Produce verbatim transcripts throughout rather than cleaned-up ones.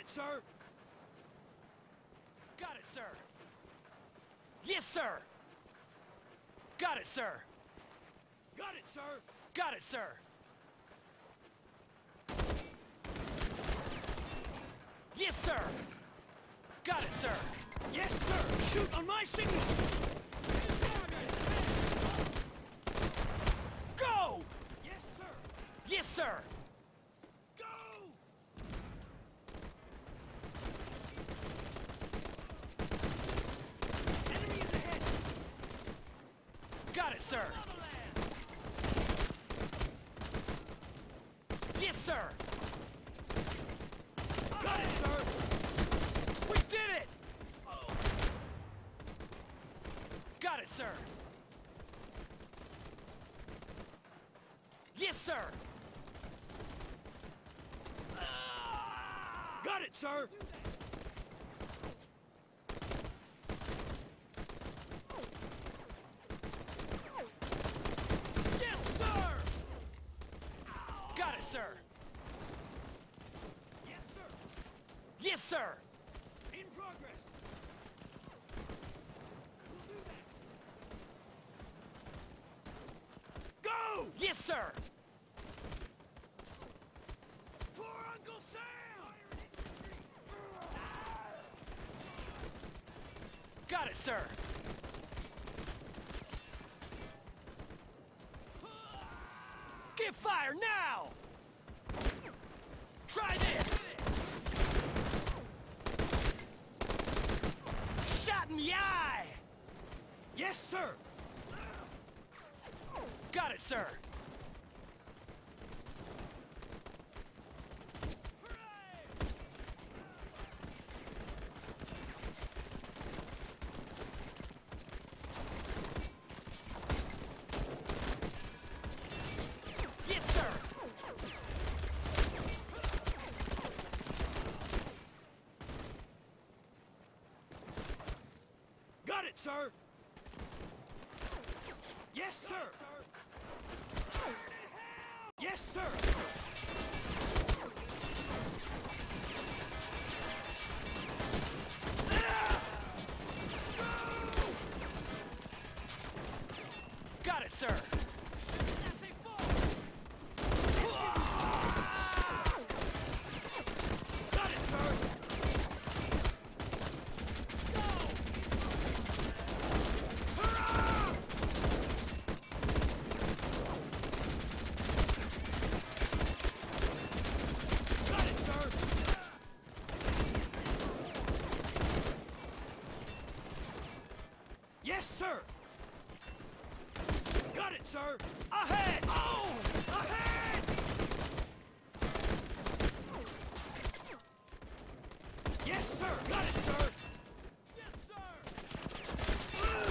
it, sir! Got it, sir! Yes, sir! Got it, sir! Got it, sir! Got it, sir! Yes, sir! Got it, sir! Yes, sir! Shoot on my signal! Go! Yes, sir! Yes, sir! Got it, sir. Yes, sir. Got it, sir. We did it. Got it, sir. Yes, sir. Got it, sir. Sir. Yes, sir. Yes, sir. In progress. We'll do that. Go! Yes, sir. For Uncle Sam. Got it, sir. Get fire now! Try this! Shot in the eye! Yes, sir! Got it, sir! Sir. Yes, sir. Yes, sir. Got it, sir. Yes, sir! Got it, sir! Ahead! Oh! Ahead! Yes, sir! Got it, sir! Yes, sir! Ugh.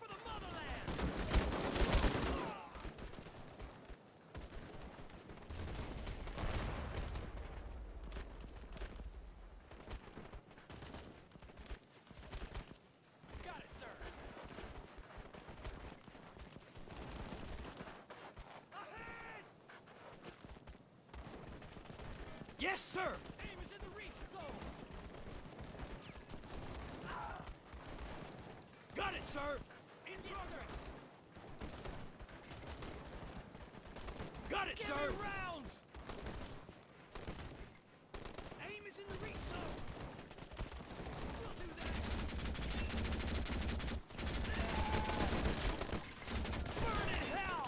For the motherland! Yes, sir! Aim is in the reach zone! Ah. Got it, sir! In progress! Got it, Give sir! Me rounds! Aim is in the reach zone! We'll do that! Ah. Burn in hell!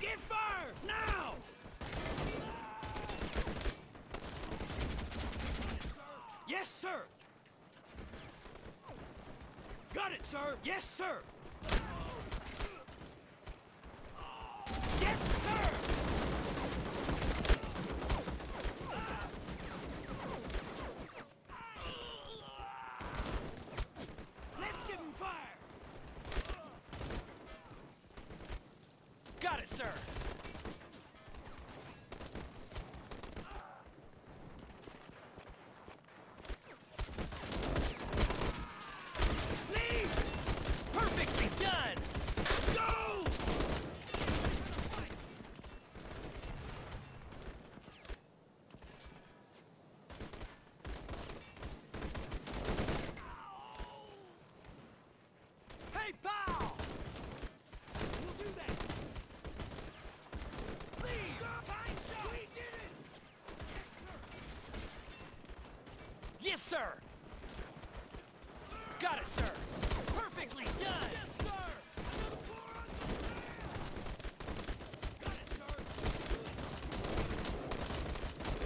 Get fire! Now! Yes, sir! Got it, sir! Yes, sir! Yes, sir! sir! Got it, sir! Perfectly done! Yes, sir! Another floor on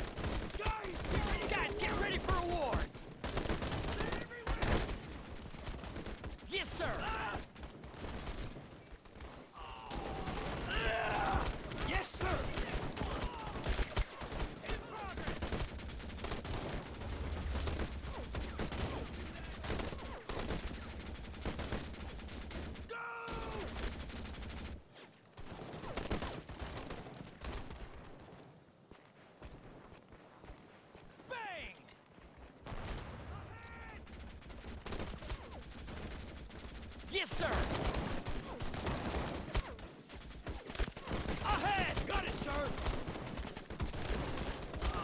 the stand! Got it, sir! Guys, get ready! Guys, get ready for awards! They're everywhere! Yes, sir! Ah! Yes, sir! Ahead! Got it, sir! Go!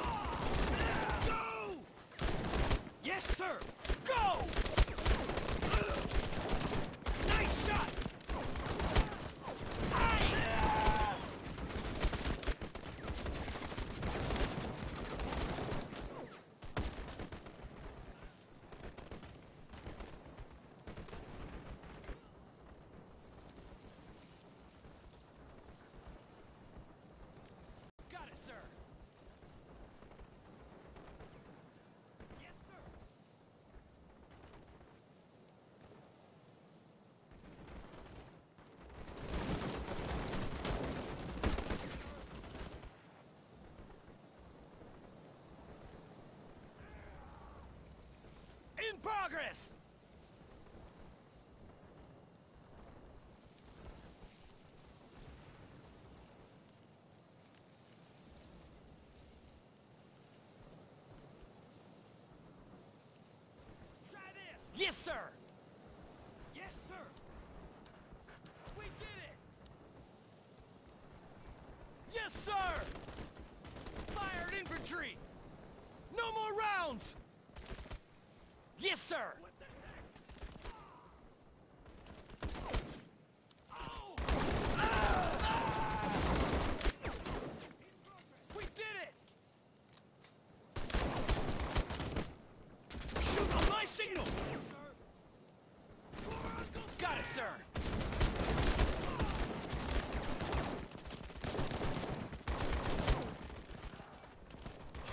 Yes, sir! Go! Nice shot! Aye. In progress! Try this! Yes, sir! Yes, sir! We did it! Yes, sir! Fired infantry! No more rounds! Yes, sir! What the heck? Oh. Ah. Ah. We did it! Shoot on my signal! Yes, got it, sir!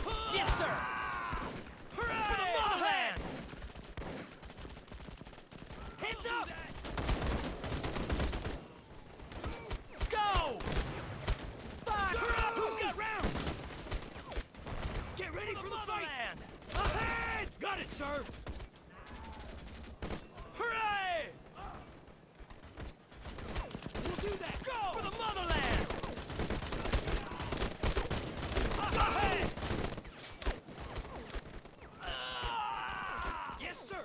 Ah. Yes, sir! Up! Go! Five! Go! Who's got rounds? Get ready for the, for the fight! Ahead! Got it, sir! Hooray! We'll do that! Go! For the motherland! Ahead! Yes, sir!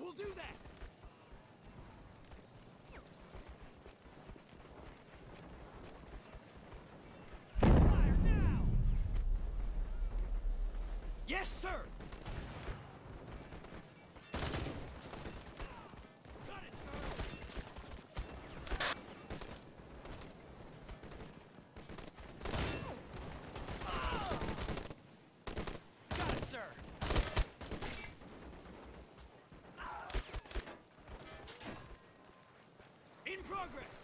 We'll do that! Fire now! Yes, sir! Got it, sir! Oh. Got it, sir! Progress!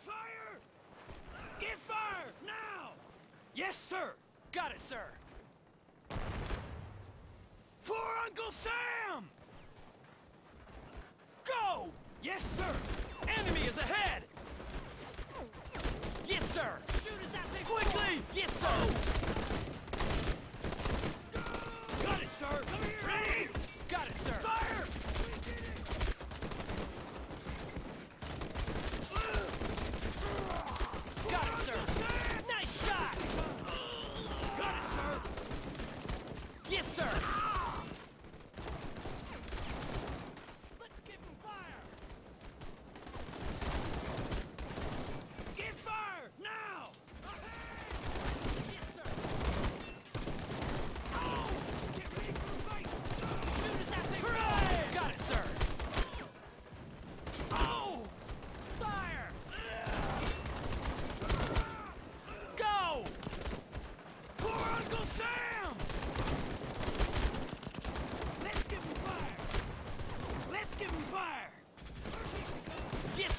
Fire! Get fire! Now! Yes, sir! Got it, sir! For Uncle Sam! Go! Yes, sir! Enemy is ahead! Yes, sir! Shoot as I say quickly! Yes, sir! Go! Got it, sir! Come here! Ready! Got it, sir! Fire! Yes, sir! Ah! Let's give him fire! Get fire! Now! Okay. Yes, sir! Oh! Get ready for a fight! Shoot his ass!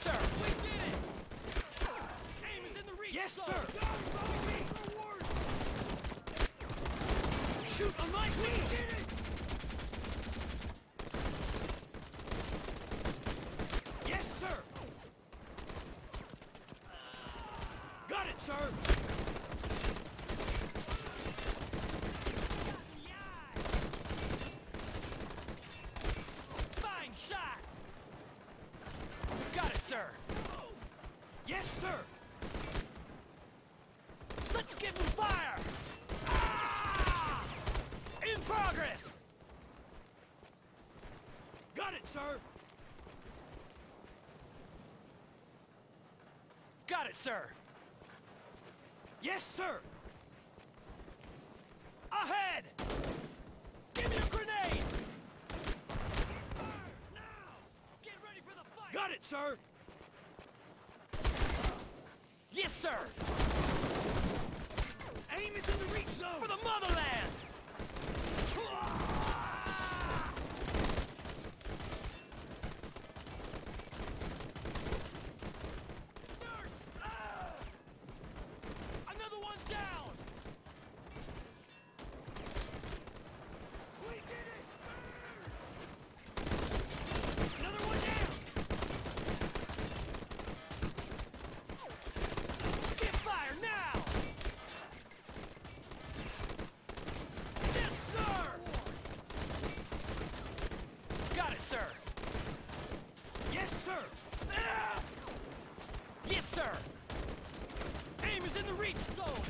sir! We did it! Aim is in the reach! Yes, sir! Shoot on my shield! We did it! Yes, sir! Got it, sir! Sir. Yes, sir. Let's give him fire. Ah! In progress. Got it, sir. Got it, sir. Yes, sir. Ahead. Give me a grenade. Now. Get ready for the fight. Got it, sir. Yes, sir! Aim is in the reach zone! For the motherland! Another one down! We did it! Another one down! Sir. Yes, sir. Ah! Yes, sir. Aim is in the reach zone.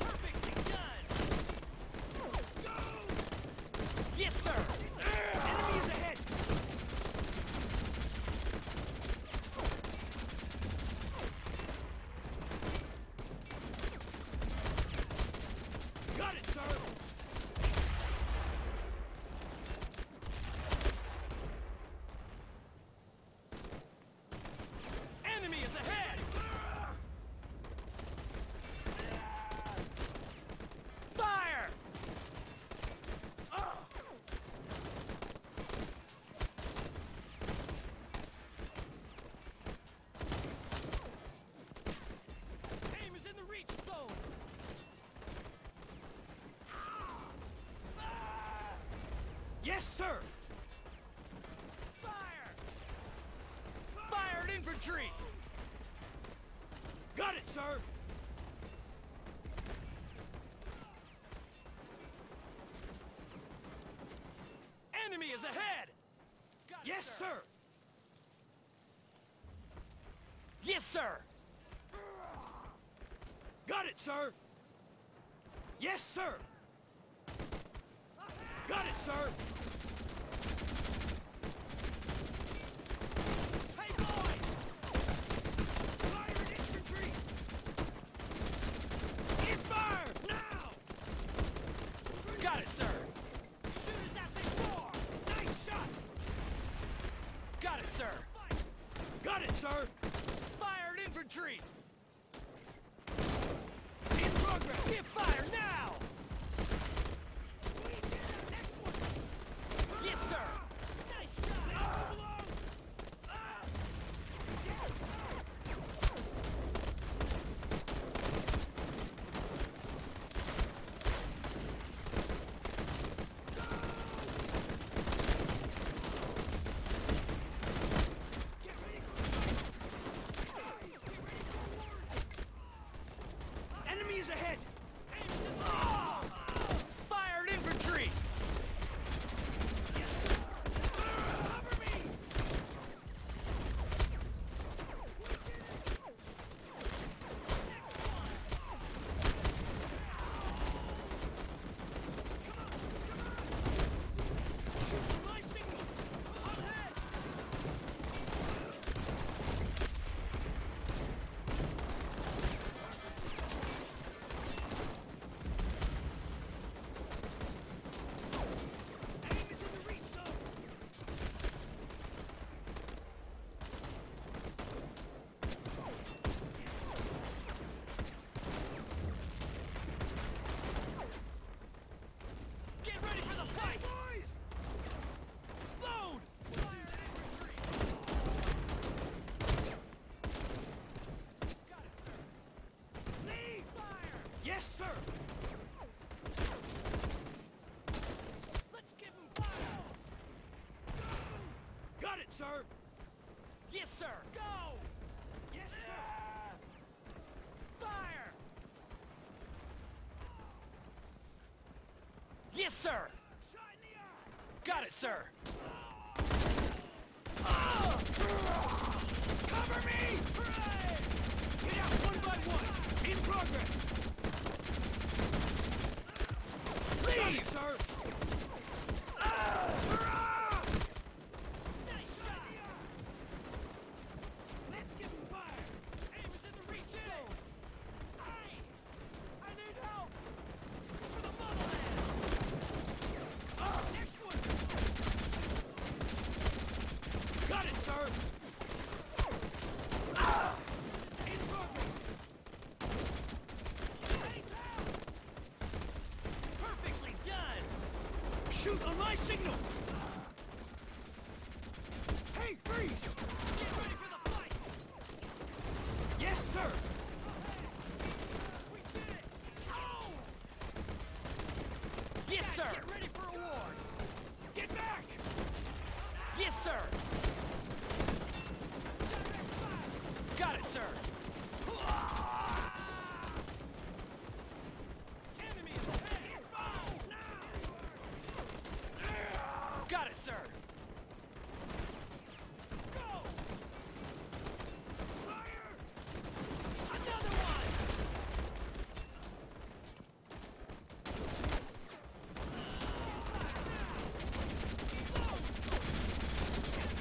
Perfectly done. Go! Yes, sir. Ah! Enemy is ahead. Yes, sir! Fire! Fired infantry! Got it, sir! Enemy is ahead! Got it, yes, sir. sir! Yes, sir! Got it, sir! Yes, sir! Got it, sir! Hey, boys! Fire infantry! Get fire! Now! Got it, sir! Shoot his ass in four! Nice shot! Got it, sir! Got it, sir! Fired infantry! In progress! Get fire now! Ahead! Aim to sir! Go! Yes, sir! Fire! Yes, sir! Shot in the eye! Got it, sir! Uh, cover me! Hooray! Get out one by one! In progress! Leave, it, sir! Uh, shoot on my signal! Hey, freeze! Get ready for the fight! Yes, sir! We did it! Oh! Yes, sir! Get ready for awards! Get back! Yes, sir! Got it, sir! Enemy is dead! Oh! Got it, sir! Go! Fire! Another one!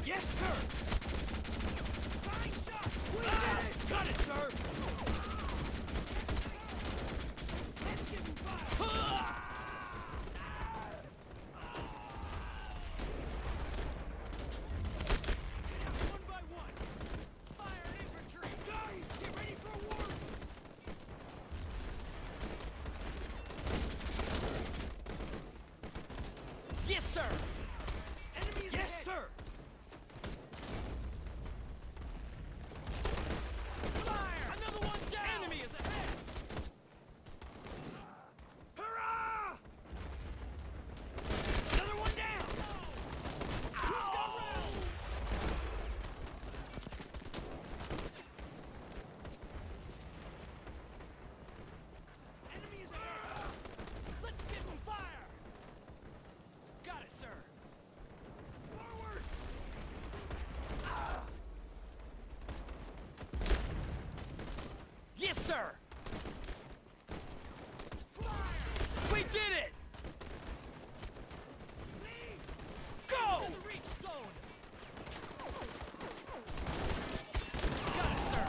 Yes, sir! Fine shot! We ah, did it! Got it, sir! Let's give him fire! Ah! Yes, sir! Enemy is yes, ahead. Sir! Fire! Another one down! Enemy is ahead! Hurrah! Another one down! Who's got rounds? Enemy is ahead! Let's give him fire! Got it, sir! Forward! Ah! Yes, sir! Fire! We did it! Leave. Go! It's in the reach zone! Got it, sir!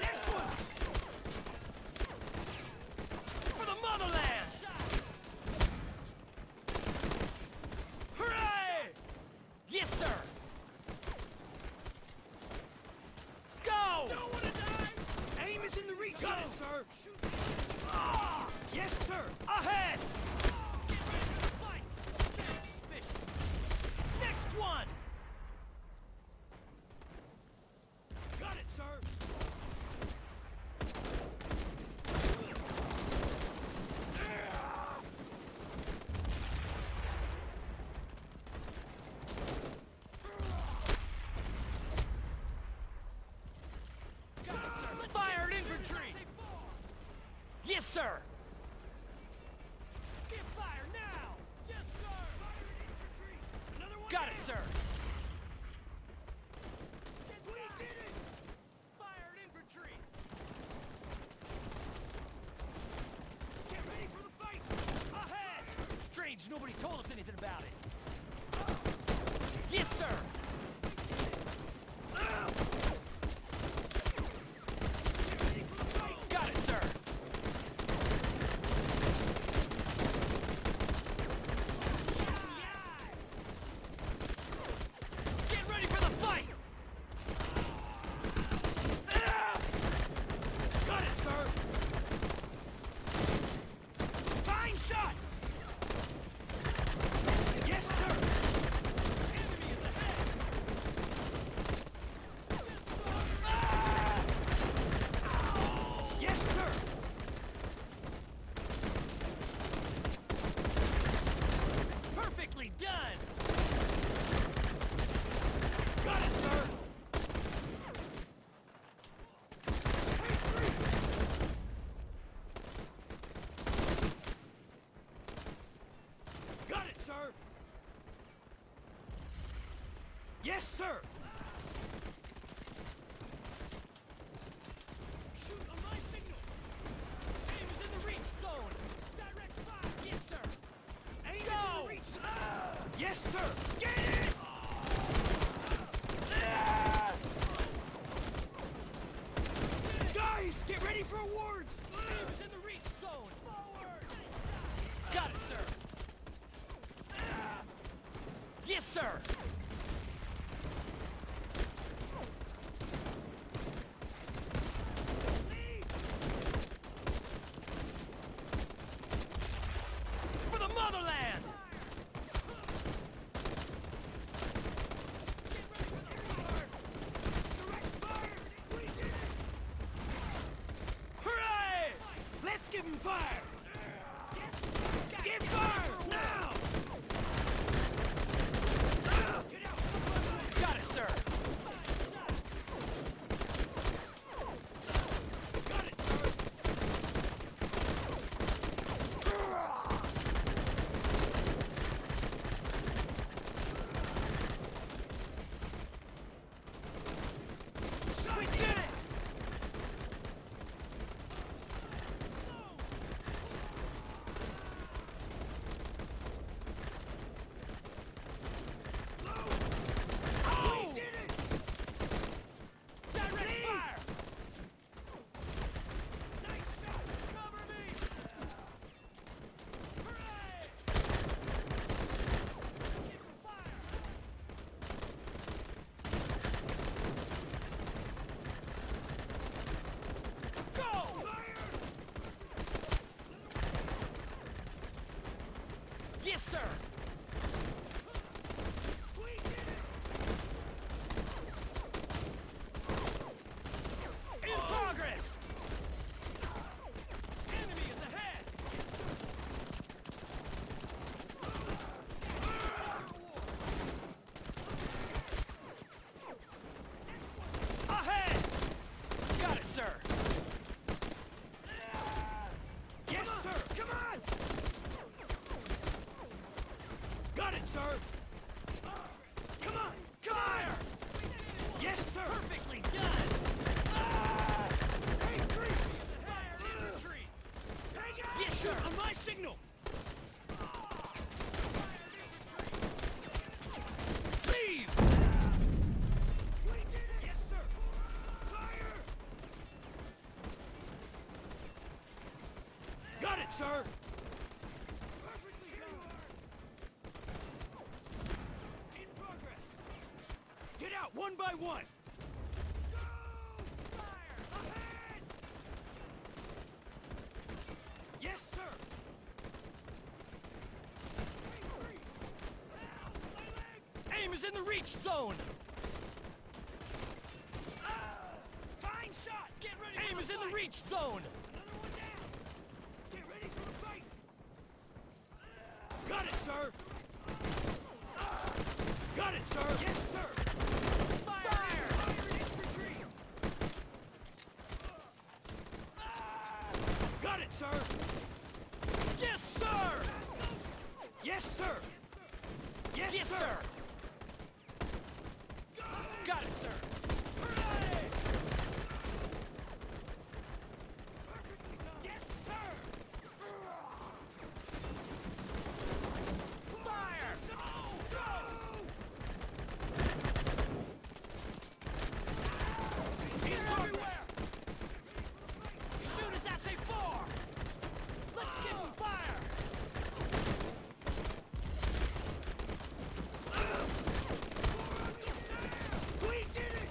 Next one! Motherland! Hooray! Yes, sir! Go! Don't want to die! Aim is in the reach zone, it, sir! Ah! Yes, sir! Ahead! Get ready for the fight! Very suspicious! Next one! Got it, sir! Fired infantry! Yes, sir! Get fire now! Yes, sir! Fired infantry! Another one! Got it, sir! We did it! Fired infantry! Get ready for the fight! Ahead! Strange, nobody told us anything about it! Yes, sir! Shot! Yes, sir! Enemy is ahead! Yes, sir! Shoot on my signal! Aim is in the reach zone! Direct fire! Yes, sir! Aim Go. is in the reach zone! Ah. Yes, sir! Get it! Ah. Guys, get ready for awards! Ah. Aim is in the reach zone! Forward! Got it, sir! Ah. Yes, sir! Motherland! Hooray! Let's give him fire! Yes. Give fire! Now! Get out. Got it, sir! Got it, sir! Yes, sir! We did it! In oh. progress! Enemy is ahead! Ahead! Got it, sir! Yes, sir! Come on! Got it, sir! Come on! Come on! Yes, sir! Perfectly done! Ah! Hey, Greece! Fire infantry! Hang on! Yes, sir! On my signal! Leave! We did it! Yes, sir! Fire! Got it, sir! Get out, one by one! Go! Fire! Ahead! Yes, sir! Three, three. Ow, my leg. Aim is in the reach zone! Uh, fine shot! Get ready Aim for is in fight. the reach zone! Another one down! Get ready for the fight! Uh, Got it, sir! Uh, Got it, sir! Yes, sir! Fire! Fire! Fire infantry! Uh, Got it, sir! Yes, sir! Yes, sir! Yes, yes sir! sir. Got, it. Got it, sir! Hooray! Yes, sir! Fire! Oh, go! Fire! Uh, we did it!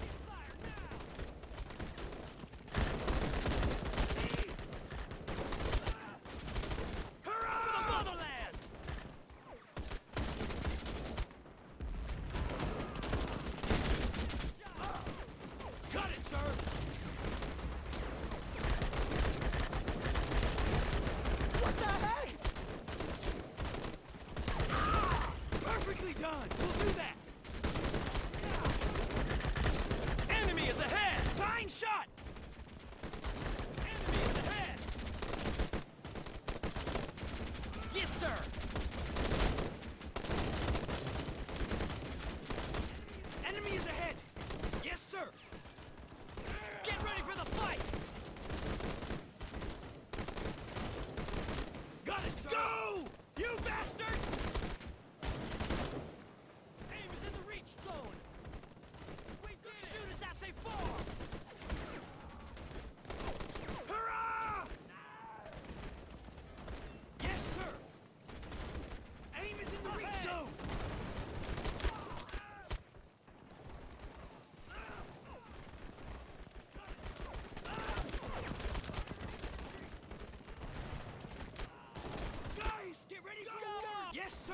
sir!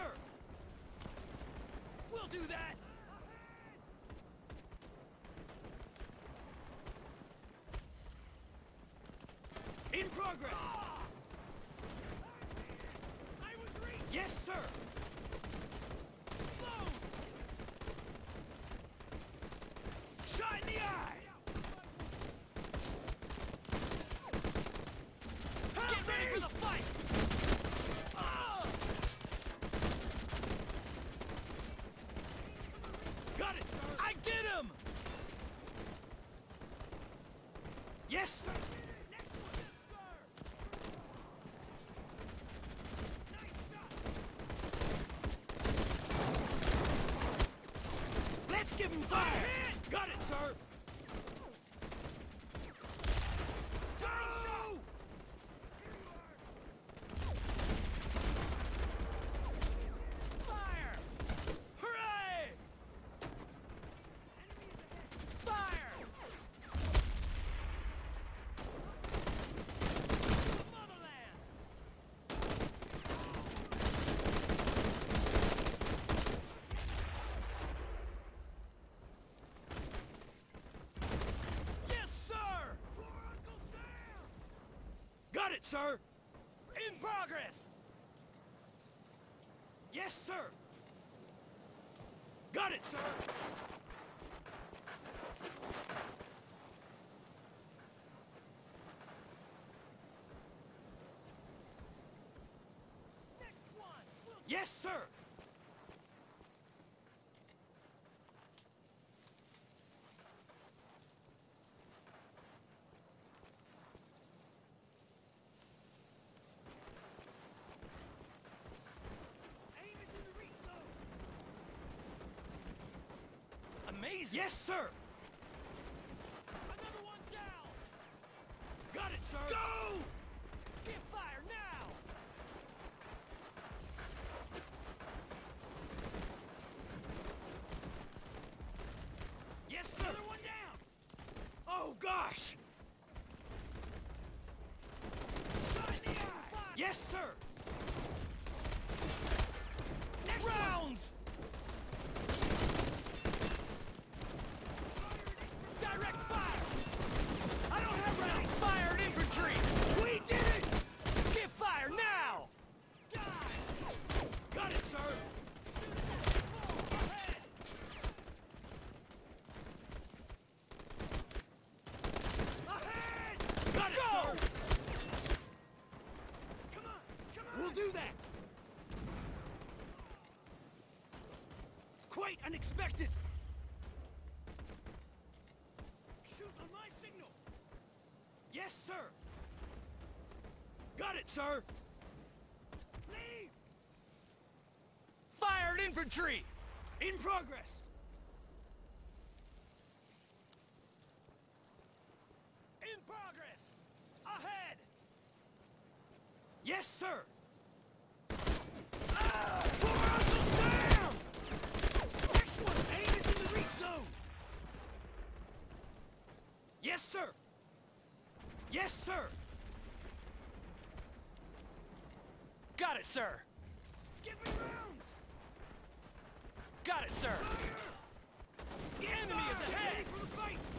We'll do that! In progress! I was reached! Yes, sir! Blown! Shot in the eye! Help Get ready me. for the fight! Ah! Got it, sir! I did him! Yes, sir! Give him fire! Got it, sir! Go! Fire! Hooray! Enemy ahead. Fire! Motherland! Got it, sir! In progress! Yes, sir! Got it, sir! Next one! We'll... Yes, sir! Amazing. Yes, sir! Another one down! Got it, sir! Go! Get fire now! Yes, sir! Another one down! Oh, gosh! Shot in the eye! Fire. Yes, sir! Next rounds! One. Do that! Quite unexpected! Shoot on my signal! Yes, sir! Got it, sir! Leave! Fired infantry! In progress! In progress! Ahead! Yes, sir! Yes, sir! Yes, sir! Got it, sir! Give me rounds! Got it, sir! Fire. The enemy Fire. is ahead!